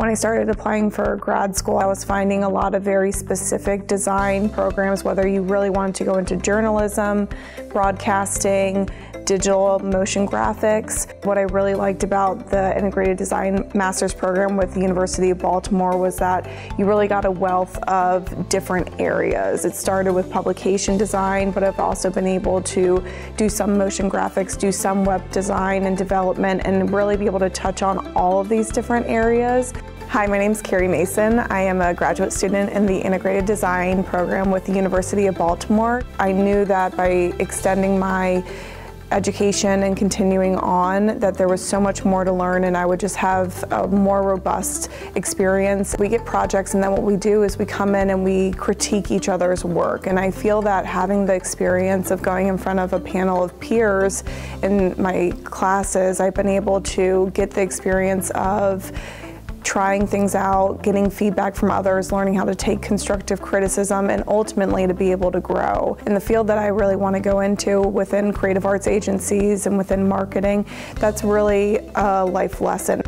When I started applying for grad school, I was finding a lot of very specific design programs, whether you really wanted to go into journalism, broadcasting, digital motion graphics. What I really liked about the Integrated Design Master's program with the University of Baltimore was that you really got a wealth of different areas. It started with publication design, but I've also been able to do some motion graphics, do some web design and development, and really be able to touch on all of these different areas. Hi, my name's Kari Mason. I am a graduate student in the Integrated Design program with the University of Baltimore. I knew that by extending my education and continuing on, that there was so much more to learn and I would just have a more robust experience. We get projects and then what we do is we come in and we critique each other's work, and I feel that having the experience of going in front of a panel of peers in my classes, I've been able to get the experience of trying things out, getting feedback from others, learning how to take constructive criticism, and ultimately to be able to grow. In the field that I really want to go into within creative arts agencies and within marketing, that's really a life lesson.